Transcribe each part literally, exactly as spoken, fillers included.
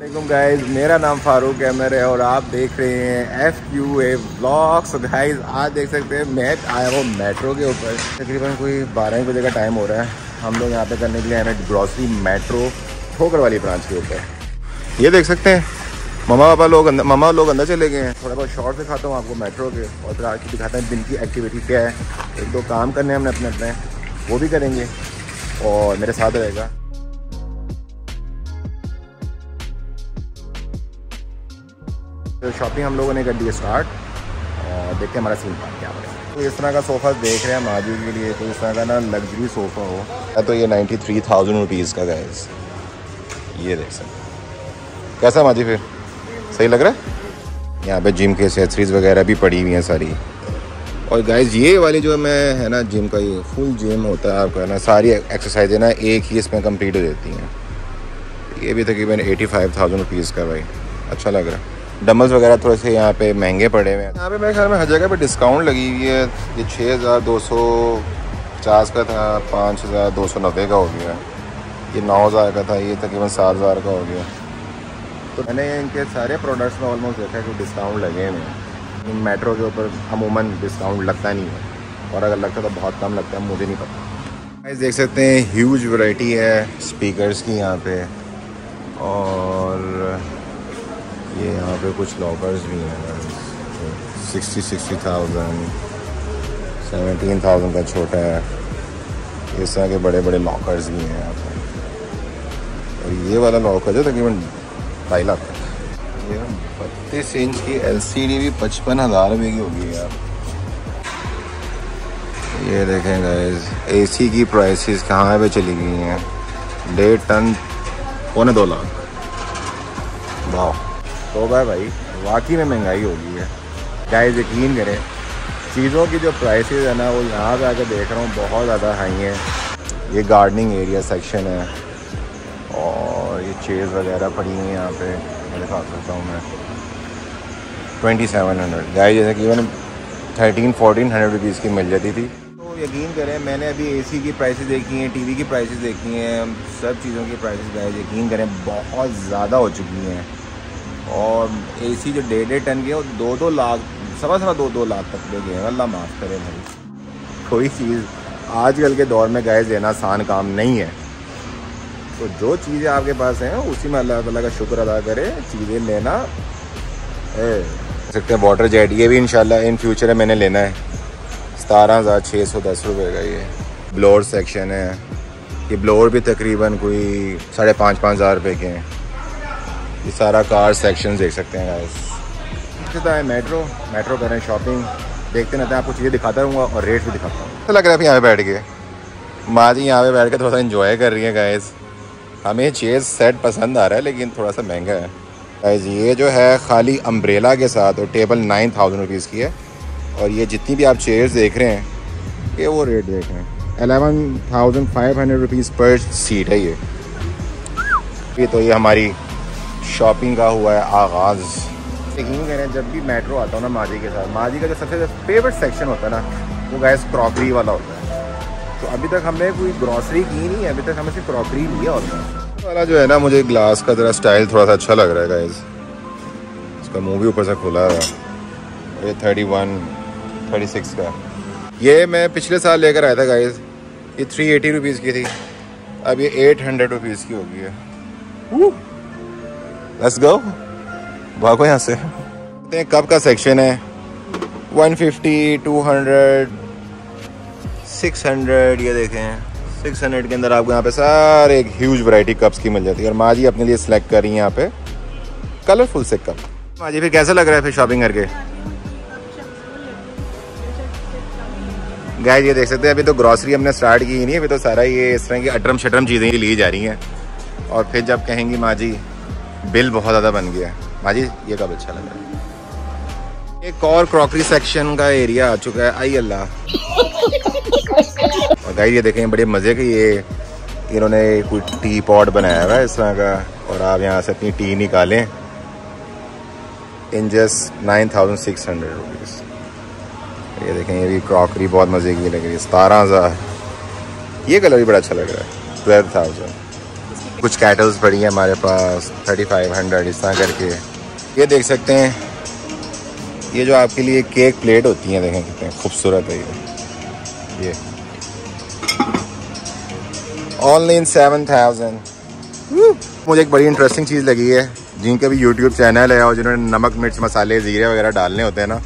वालेकुम गाइज़, मेरा नाम फारूक अहमर है और आप देख रहे हैं F Q A vlogs. Guys आज देख सकते हैं मैं आया हूँ मेट्रो के ऊपर। तकरीबन कोई बारह बजे का टाइम हो रहा है। हम लोग यहाँ पे करने के लिए आए ग्रॉसरी मेट्रो ठोकर वाली ब्रांच के ऊपर। ये देख सकते हैं ममा पापा लोग अंदर ममा लोग अंदर चले गए हैं। थोड़ा बहुत शॉर्ट दिखाता हूँ आपको मेट्रो के और फिर आज दिखाते हैं दिन की एक्टिविटी क्या है। एक दो काम करने हमने अपने अपने वो भी करेंगे और मेरे साथ रहेगा। तो शॉपिंग हम लोगों ने कर दी स्टार्ट और देखते हैं हमारा सीन पार्ट क्या पड़ेगा। तो इस तरह का सोफ़ा देख रहे हैं हम आज के लिए। तो इस तरह का ना लग्जरी सोफ़ा हो तो ये नाइन्टी थ्री थाउजेंड रुपीज़ का गाइस। ये देख सकते कैसा माजी फिर सही लग रहा है। यहाँ पे जिम की एक्सेसरीज वगैरह भी पड़ी हुई हैं सारी। और गाइस ये वाली जो मैं है ना जिम का ये फुल जिम होता है आपका ना, सारी एक्सरसाइज ना एक ही इसमें कम्प्लीट हो जाती हैं। ये भी तकरीबन एटी फाइव थाउजेंड रुपीज़ का भाई अच्छा लग रहा है। डम्बल्स वगैरह थोड़े से यहाँ पे महंगे पड़े हुए हैं। यहाँ पे मेरे ख्याल में हर जगह पे डिस्काउंट लगी हुई है। ये छः हज़ार दो सौ पचास का था, पाँच हज़ार दो सौ नब्बे का हो गया। ये नौ हज़ार का था, ये तकरीबन सात हज़ार का हो गया। तो मैंने इनके सारे प्रोडक्ट्स में ऑलमोस्ट देखा है कि डिस्काउंट लगे हुए हैं। मेट्रो के ऊपर अमूमन डिस्काउंट लगता नहीं है और अगर लगता तो बहुत कम लगता है, मुझे नहीं पता। देख सकते हैं ह्यूज वैरायटी है स्पीकर्स की यहाँ पे। और ये यहाँ पे कुछ लॉकर्स भी हैं। Sixty sixty thousand seventeen thousand का छोटा है। इस तरह के बड़े बड़े लॉकर्स भी हैं यहाँ पे। और ये वाला लॉकर जो तकरीबन ढाई लाख तक। ये बत्तीस इंच की एलसीडी भी पचपन हज़ार रुपये की होगी यार। ये देखें गाइस एसी की प्राइसेस कहाँ पे चली गई हैं। डेढ़ टन पौने दो लाख वाह। तो भाई भाई वाकई में महंगाई हो गई है गाइस, यकीन करें। चीज़ों की जो प्राइसेस है ना वो यहाँ पे आके देख रहा हूँ बहुत ज़्यादा हाई है। ये गार्डनिंग एरिया सेक्शन है और ये चेयर्स वगैरह पड़ी हुई हैं यहाँ पे। मैं दिखा सकता हूँ मैं ट्वेंटी सेवन हंड्रेड गाइस, जैसे कि even thirteen fourteen hundred rupees की मिल जाती थी। तो यकीन करें मैंने अभी ए सी की प्राइसेस देखी हैं, टी वी की प्राइसेस देखी हैं, सब चीज़ों की प्राइसेस गाइस यकीन करें बहुत ज़्यादा हो चुकी हैं। और एसी जो डेढ़ डेढ़ टन के वो दो दो लाख सवा सवा दो दो लाख तक ले गए। अल्लाह माफ़ करे भाई, कोई चीज़ आजकल के दौर में गाइस देना आसान काम नहीं है। तो जो चीज़ें आपके पास हैं उसी में अल्लाह ताला का शुक्र अदा करें, चीज़ें लेना है सकते हैं। वाटर जेट ये भी इंशाल्लाह इन फ्यूचर मैंने लेना है। सतारह हज़ार छः सौ दस रुपये का ये ब्लोअर सेक्शन है। ये ब्लोअर भी तकरीबन कोई साढ़े पाँच पाँच हज़ार रुपये के हैं। ये सारा कार सेक्शन देख सकते हैं गाइस। है मेट्रो मेट्रो करें शॉपिंग, देखते रहते हैं। आपको चीज़ें दिखाता रहूँगा और रेट भी दिखाता हूँ। तो लग रहा है यहाँ पे बैठ के माँ जी यहाँ पे बैठ के थोड़ा सा इन्जॉय कर रही है गाइस। हमें ये चेयर सेट पसंद आ रहा है लेकिन थोड़ा सा महंगा है गाइस। ये जो है खाली अम्ब्रेला के साथ और टेबल नाइन थाउजेंड रुपीज़ की है। और ये जितनी भी आप चेयर्स देख रहे हैं ये वो रेट देख रहे हैं eleven thousand five hundred rupees पर सीट है ये। तो ये हमारी शॉपिंग का हुआ है आगाज़। यकीन करें जब भी मेट्रो आता हूँ ना माजी के साथ, माजी का जो सबसे फेवरेट सेक्शन होता है ना वो गैस क्रॉकरी वाला होता है। तो अभी तक हमने कोई ग्रॉसरी की नहीं है, अभी तक हमने सिर्फ क्रॉकरी लिया होता है वाला जो है ना। मुझे ग्लास का ज़रा स्टाइल थोड़ा सा अच्छा लग रहा है गैस। उसका मुँह भी ऊपर से खुला है। ये थर्टी वन थर्टी सिक्स का ये मैं पिछले साल लेकर आया था गैस। ये थ्री एटी रुपीज़ की थी, अब ये एट हंड्रेड रुपीज़ की होगी है। लेट्स गो भागो यहाँ से। कप का सेक्शन है one fifty, two hundred, six hundred. ये देखें सिक्स हंड्रेड के अंदर आपको यहाँ पे सारे एक ह्यूज वैरायटी कप्स की मिल जाती है। और माँ जी अपने लिए सिलेक्ट कर रही हैं यहाँ पे कलरफुल से कप। माँ जी फिर कैसा लग रहा है फिर शॉपिंग करके गाइस? ये देख सकते हैं अभी तो ग्रॉसरी हमने स्टार्ट की ही नहीं, अभी तो सारा ये इस तरह की अटरम शटरम चीज़ें ली जा रही हैं। और फिर जब कहेंगी माँ जी बिल बहुत ज़्यादा बन गया है। माँ जी ये कब अच्छा लग रहा है। एक और क्रॉकरी सेक्शन का एरिया आ चुका है। आई अल्लाह। और गाइस ये देखें बड़े मज़े के ये इन्होंने कोई टी पॉट बनाया हुआ है इस तरह का और आप यहाँ से अपनी टी निकालें। In just nine thousand six hundred rupees. ये देखें ये भी क्रॉकरी बहुत मज़े की लग रही है। सतारह हज़ार। ये कलर भी बड़ा अच्छा लग रहा है। ट्वेल्व थाउजेंड कुछ कैटल्स पड़ी हैं हमारे पास थर्टी फाइव हंड्रेड इस तरह करके। ये देख सकते हैं, ये जो आपके लिए केक प्लेट होती हैं, देखें कितने खूबसूरत है ये। ये ऑनली इन सेवन थाउजेंड। मुझे एक बड़ी इंटरेस्टिंग चीज़ लगी है, जिनके भी यूट्यूब चैनल है और जिन्होंने नमक मिर्च मसाले जीरे वगैरह डालने होते हैं ना,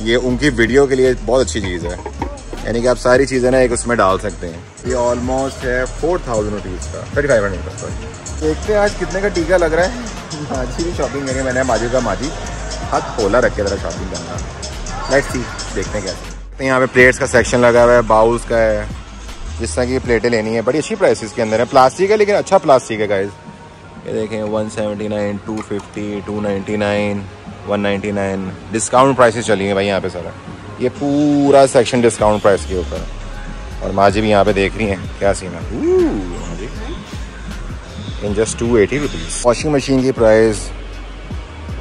ये उनकी वीडियो के लिए बहुत अच्छी चीज़ है, यानी कि आप सारी चीज़ें ना एक उसमें डाल सकते हैं। ये ऑलमोस्ट है फोर थाउजेंड रुपीज़ का, थर्टी फाइव हंड्रेड का। देखते हैं आज कितने का टीका लग रहा है। माजी भी शॉपिंग करके मैंने माजी का माजी हाथ खोला रखे ज़रा शॉपिंग करना। लेट्स सी, देखते हैं क्या। यहाँ पे प्लेट्स का सेक्शन लगा हुआ है, बाउल्स का है, जिस तरह की प्लेटें लेनी है। बड़ी अच्छी प्राइसेस के अंदर है, प्लास्टिक है लेकिन अच्छा प्लास्टिक है गाइज। ये देखें one seventy nine, two fifty, two ninety nine, one ninety nine. Discount prices चली हैं भाई यहाँ पे सारा, ये पूरा सेक्शन डिस्काउंट प्राइस के ऊपर। और माँ जी भी यहाँ पे देख रही हैं क्या सीन है। In just two eighty rupees. Washing machine की प्राइस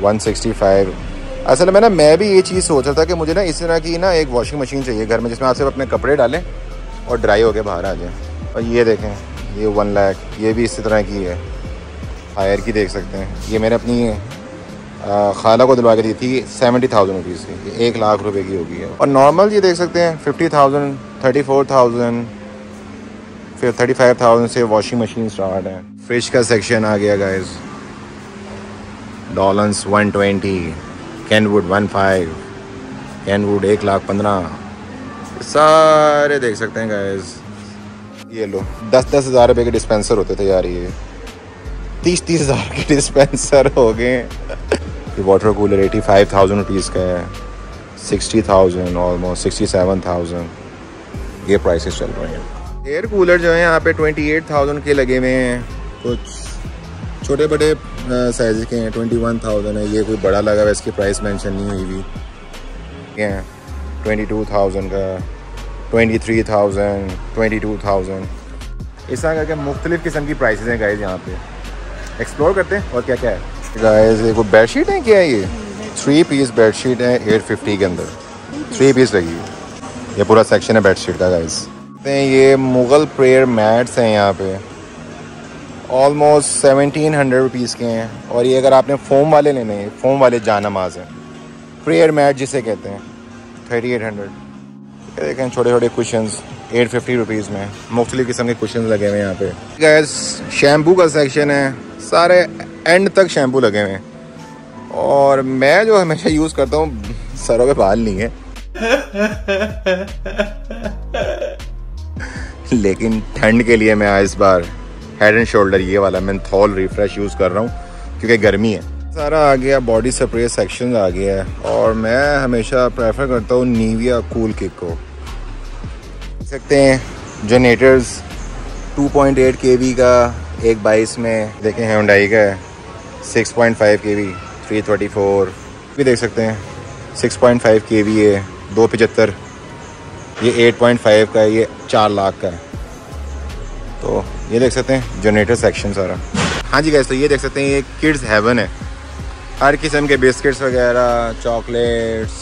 वन सिक्सटी फाइव। असल में ना मैं भी ये चीज़ सोच रहा था कि मुझे ना इस तरह की ना एक वॉशिंग मशीन चाहिए घर में, जिसमें आप सिर्फ अपने कपड़े डालें और ड्राई होके बाहर आ जाए। और ये देखें, ये वन लाख, ये भी इसी तरह की है। हायर की देख सकते हैं, ये मैंने अपनी खाला को दिलवा के दी थी सेवेंटी थाउजेंड रुपीज़ की, एक लाख रुपए की होगी। और नॉर्मल ये देख सकते हैं fifty thousand, thirty four thousand, फिर थर्टी फाइव थाउजेंड से वॉशिंग मशीन स्टार्ट है। फ्रिज का सेक्शन आ गया guys, Dawlance one twenty, Kenwood one five, Kenwood एक लाख पंद्रह। सारे देख सकते हैं गाइस। ये लो, दस दस हज़ार रुपये के डिस्पेंसर होते थे यार, ये तीस तीस हज़ार के डिस्पेंसर हो गए। Water cooler eighty five thousand rupees का है, sixty thousand, almost sixty seven thousand. ये प्राइसेस चल रहे हैं। एयर कूलर जो है यहाँ पे ट्वेंटी एट थाउजेंड के लगे हुए हैं, कुछ छोटे बड़े साइज़ के हैं, ट्वेंटी वन थाउजेंड है। ये कोई बड़ा लगा हुआ, इसकी प्राइस मेंशन नहीं हुई हुई। ठीक है, ट्वेंटी टू थाउजेंड का, twenty three thousand, twenty two thousand, इस तरह करके मुख्तलिफ़ किस्म की प्राइसेस हैं गाइज। यहाँ पे एक्सप्लोर करते हैं और क्या क्या है गाइस। ये कोई बेडशीट है क्या है, ये थ्री पीस बेडशीट है एट फिफ्टी के अंदर, थ्री पीस लगी है। ये पूरा सेक्शन है बेडशीट का गाइस। ये मुग़ल प्रेयर मैट्स हैं यहाँ पे, ऑलमोस्ट सेवनटीन हंड्रेड रुपीज़ के हैं। और ये अगर आपने फोम वाले लेने हैं, फोम वाले जानमाज हैं, प्रेयर मैट जिसे कहते हैं, थर्टी एट हंड्रेड। देखें छोटे छोटे कुशंस एट फिफ्टी रुपीज़ में, मुख्तलिफ़ किस्म के कुशन लगे हुए हैं यहाँ पे गाइस। शैम्पू का सेक्शन है, सारे एंड तक शैम्पू लगे हुए हैं। और मैं जो हमेशा यूज़ करता हूँ, सरों पे बाल नहीं है लेकिन ठंड के लिए मैं इस बार हेड एंड शोल्डर ये वाला मेंथॉल रिफ्रेश यूज़ कर रहा हूँ, क्योंकि गर्मी है। सारा आ गया बॉडी स्प्रे सेक्शन आ गया है। और मैं हमेशा प्रेफर करता हूँ नीविया कूल किक को। सकते हैं generators two point eight KV का एक बाईस में, देखें हुंडई का है six point five KV, three thirty four भी देख सकते हैं, सिक्स पॉइंट फाइव केवी है, टू फिफ्टी फाइव, ये एट पॉइंट फाइव का है, ये चार लाख का है। तो ये देख सकते हैं जनरेटर सेक्शन सारा। हाँ जी गाइस, तो ये देख सकते हैं ये किड्स हेवन है, हर किस्म के बिस्किट्स वगैरह, चॉकलेट्स।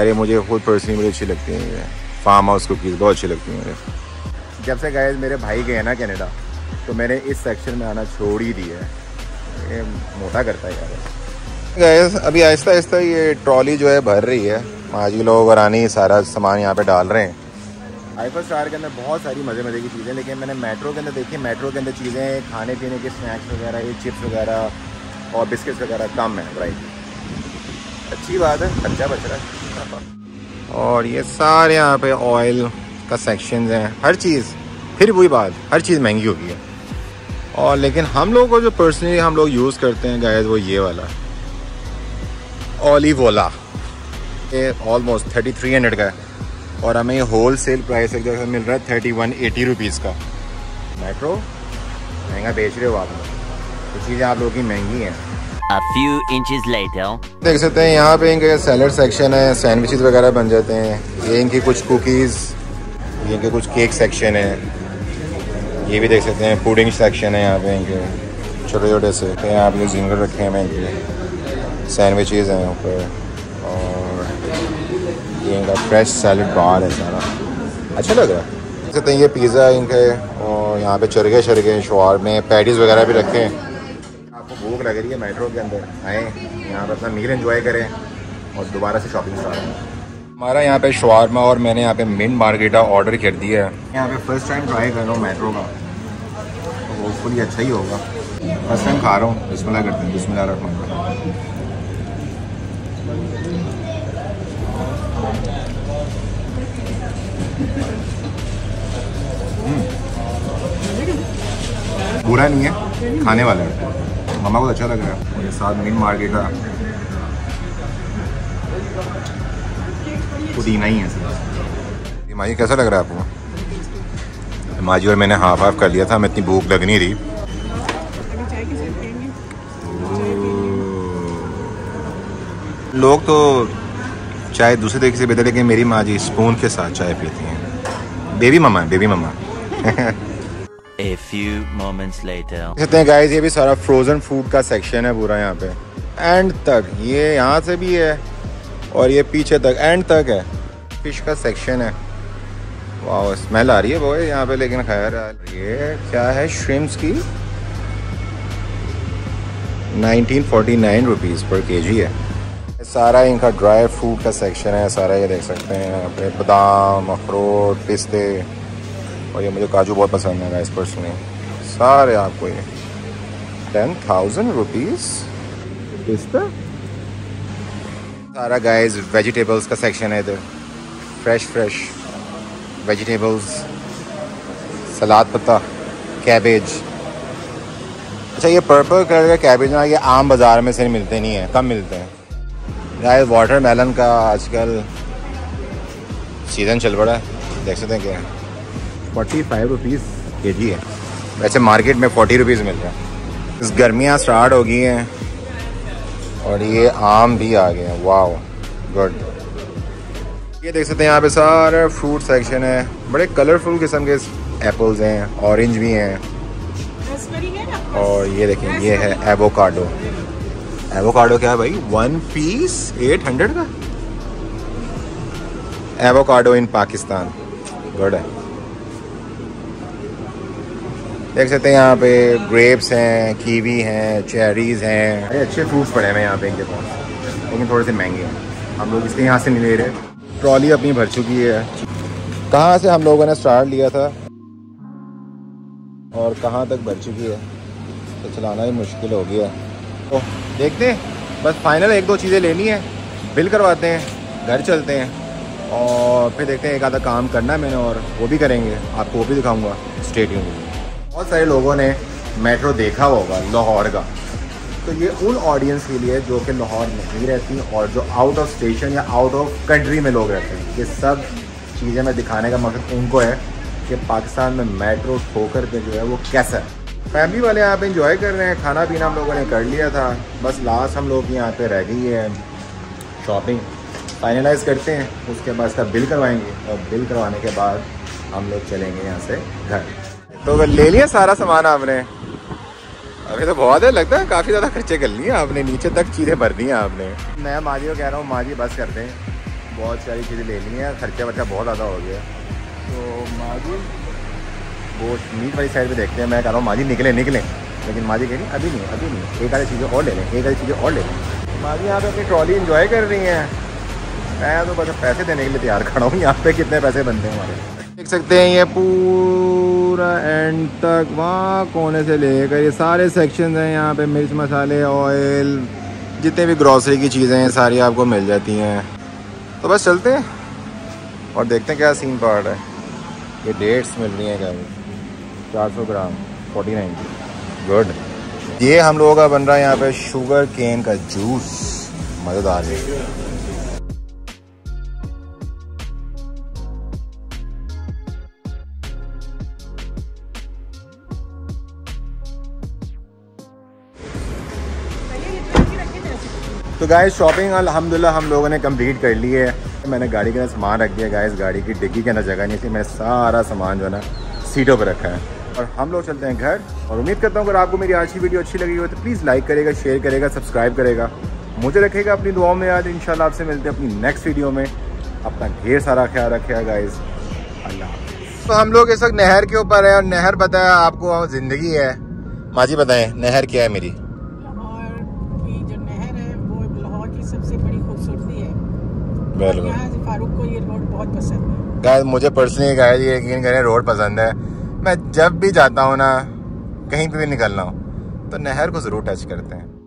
अरे मुझे खुद पर्सनली बड़ी अच्छी लगती है फार्म हाउस कुकीज़, बहुत अच्छी लगती है मुझे। जब से गाइस मेरे भाई गए ना कनाडा, तो मैंने इस सेक्शन में आना छोड़ ही दिया है, ये मोटा करता है यार गाइस। अभी आहिस्ता आहिस्ता ये ट्रॉली जो है भर रही है, माजी लोग और आनी सारा सामान यहाँ पे डाल रहे हैं। आईफा स्टार के अंदर बहुत सारी मज़े मज़े की चीज़ें, लेकिन मैंने मेट्रो के अंदर देखी, मेट्रो के अंदर चीज़ें खाने पीने के स्नैक्स वगैरह, ये चिप्स वगैरह और बिस्किट्स वगैरह कम है। राइट, अच्छी बात है, खर्चा बच रहा है। और ये सारे यहाँ पे ऑयल का सेक्शंस हैं, हर चीज़। फिर वही बात, हर चीज़ महंगी होगी है। और लेकिन हम लोगों को जो पर्सनली हम लोग यूज़ करते हैं गाइस, वो ये वाला ऑलिव ओला, ये ऑलमोस्ट थर्टी थ्री हंड्रेड का है। और हमें ये होल सेल प्राइस एक जगह मिल रहा है थर्टी वन एटी रुपीज़ का। मेट्रो महंगा बेच रहे हो आप लोग, ये चीज़ें आप लोगों की महंगी हैं। A few inches later. देख सकते हैं यहाँ पे इनके सैलड सेक्शन है, सैंडविचेस वगैरह बन जाते हैं। ये इनकी कुछ कुकीज़, ये इनके कुछ केक सेक्शन है। ये भी देख सकते हैं पुडिंग सेक्शन है यहाँ पे इनके, छोटे छोटे से यहाँ पे जिंगर रखे हैं इनके, सैंडविचेस हैं यहाँ पे। और ये इनका फ्रेश सैलड बार है सारा, अच्छा लग रहा है। देख सकते हैं ये पिज़्ज़ा इनके और और यहाँ पे चरगे शरगे शोर में पैटीज वगैरह भी रखे हैं। आपको भूख लग रही है मेट्रो के अंदर आए, यहाँ पर अपना मील एंजॉय करें और दोबारा से शॉपिंग स्टार्ट करें। हमारा यहाँ पे शवारमा और मैंने यहाँ पे मिंट मार्केटा ऑर्डर कर दिया है। यहाँ पे फर्स्ट टाइम ट्राई कर रहा हूँ मेट्रो का, तो होपफुली अच्छा ही होगा। फर्स्ट टाइम खा रहा हूँ, बिस्मिल्लाह करते हैं, बिस्मिल्लाह रहमान। बुरा नहीं है, खाने वाला है, मम्मा को अच्छा लग रहा है। मेरे साथ मेन मार्केट का पुदीना ही है सर। माजी कैसा लग रहा है आपको? माजी और मैंने हाफ हाफ कर लिया था, हमें इतनी भूख लग नहीं रही। लोग तो चाय दूसरे तरीके से पीते हैं, लेकिन मेरी माजी स्पून के साथ चाय पीती हैं। Baby mama, baby mama. A few moments later. देखते हैं गाइस, ये भी सारा फ्रोजन फूड का सेक्शन है पूरा यहाँ पे, एंड तक ये यहाँ से भी है और ये पीछे तक एंड तक है। फिश का सेक्शन है। वाह, स्मेल आ रही है वो यहाँ पे, लेकिन खैर ये क्या है, श्रिम्स की नाइनटीन फोर्टी नाइन रुपीस पर केजी है। सारा इनका ड्राई फ्रूट का सेक्शन है सारा, ये देख सकते हैं यहाँ पे बादाम, अखरोट, पिस्ते, और ये मुझे काजू बहुत पसंद है इस पर्स में सारे। आपको ये टेन थाउजेंड रुपीज़ पिस्ता। सारा गाइस वेजिटेबल्स का सेक्शन है इधर, फ्रेश फ्रेश वेजिटेबल्स, सलाद पत्ता, कैबेज। अच्छा ये पर्पल कलर का कैबेज ना, ये आम बाज़ार में से मिलते नहीं हैं, कम मिलते हैं। गाइस वाटरमेलन का आजकल सीज़न चल पड़ा है, देख सकते हैं क्या है। फोर्टी फाइव रुपीज़ के जी है, वैसे मार्केट में फोर्टी रुपीज़ मिल रहा है। इस गर्मियाँ स्टार्ट हो गई हैं और ये आम भी आ गए हैं। वाह गुड, ये देख सकते हैं यहाँ पे सारा फ्रूट सेक्शन है। बड़े कलरफुल किस्म के एप्पल्स हैं, ऑरेंज भी हैं, और ये देखें ये है एवोकाडो। एवोकाडो क्या है भाई, वन पीस एट हंड्रेड का एवोकाडो इन पाकिस्तान। गुड है, देख सकते हैं यहाँ पे ग्रेप्स हैं, कीवी हैं, चेरीज हैं। अरे अच्छे फ्रूट्स पड़े हैं यहाँ पे इनके पास, लेकिन थोड़े से महंगे हैं। हम लोग इसलिए यहाँ से नहीं ले रहे। ट्रॉली अपनी भर चुकी है। कहाँ से हम लोगों ने स्टार्ट लिया था और कहाँ तक भर चुकी है, तो चलाना भी मुश्किल हो गया। तो देखते हैं, बस फाइनल एक दो चीज़ें लेनी है, बिल करवाते हैं, घर चलते हैं, और फिर देखते हैं एक आधा काम करना है मैंने, और वो भी करेंगे, आपको वो भी दिखाऊँगा। Stay tuned. बहुत सारे लोगों ने मेट्रो देखा होगा लाहौर का, तो ये उन ऑडियंस के लिए जो कि लाहौर नहीं रहती और जो आउट ऑफ स्टेशन या आउट ऑफ कंट्री में लोग रहते हैं। ये सब चीज़ें मैं दिखाने का मकसद उनको है कि पाकिस्तान में मेट्रो ठोकर पे जो है वो कैसा है। फैमिली वाले यहाँ पे इंजॉय कर रहे हैं, खाना पीना हम लोगों ने कर लिया था, बस लास्ट हम लोग यहाँ पर रह गई है शॉपिंग। फाइनलाइज़ करते हैं, उसके बाद इसका बिल करवाएँगे और बिल करवाने के बाद हम लोग चलेंगे यहाँ से घर। तो अगर ले लिया सारा सामान आपने, अभी तो बहुत है, लगता है काफ़ी ज़्यादा खर्चे कर लिए आपने, नीचे तक चीज़ें भर दी हैं आपने। मैं माजी को कह रहा हूँ माजी बस कर दें, बहुत सारी चीज़ें ले ली हैं, खर्चा वर्चा बहुत ज़्यादा हो गया। तो माजी वो मीट वाली साइड पे देखते हैं, मैं कह रहा हूँ माजी निकलें निकलें, लेकिन माजी कह रही अभी नहीं अभी नहीं, एक आधी चीज़ें और ले लें, एक आधी चीज़ें और ले लें। माजी यहाँ पर अपनी ट्रॉली इन्जॉय कर रही हैं, मैं तो बस पैसे देने के लिए तैयार खड़ा हूँ। यहाँ पर कितने पैसे बनते हैं हमारे, देख सकते हैं ये पूरा एंड तक, वहाँ कोने से लेकर ये सारे सेक्शंस हैं। यहाँ पे मिर्च मसाले, ऑयल, जितने भी ग्रॉसरी की चीज़ें हैं सारी आपको मिल जाती हैं। तो बस चलते हैं और देखते हैं क्या सीन पार्ट है। ये डेट्स मिल रही हैं क्या, चार सौ ग्राम फोर्टी नाइन की। गुड, ये हम लोगों का बन रहा है यहाँ पे शुगर केन का जूस, मज़ेदार है। तो गाइस शॉपिंग अल्हम्दुलिल्लाह हम लोगों ने कंप्लीट कर ली है। मैंने गाड़ी के अंदर सामान रख दिया गाइस, गाड़ी की डिग्गी के अंदर जगह नहीं थी, मैंने सारा सामान जो है ना सीटों पर रखा है, और हम लोग चलते हैं घर। और उम्मीद करता हूँ अगर आपको मेरी आज की वीडियो अच्छी लगी हो तो प्लीज़ लाइक करेगा, शेयर करेगा, सब्सक्राइब करेगा, मुझे रखेगा अपनी दुआओं में याद। इंशाल्लाह आपसे मिलते हैं अपनी नेक्स्ट वीडियो में। अपना ढेर सारा ख्याल रखिएगा गाइस, अल्लाह हाफ़िज़। तो हम लोग इस वक्त नहर के ऊपर है और नहर बताया आपको जिंदगी है। माजी बताएं नहर क्या है मेरी। लाहौर की जो नहर है वो लाहौर की सबसे बड़ी खूबसूरती है। बिल्कुल, फारूक को ये रोड बहुत पसंद है। मुझे पर्सनली गाइस यकीन करें रोड पसंद है। मैं जब भी जाता हूँ ना कहीं पर भी निकलना हो तो नहर को ज़रूर टच करते हैं।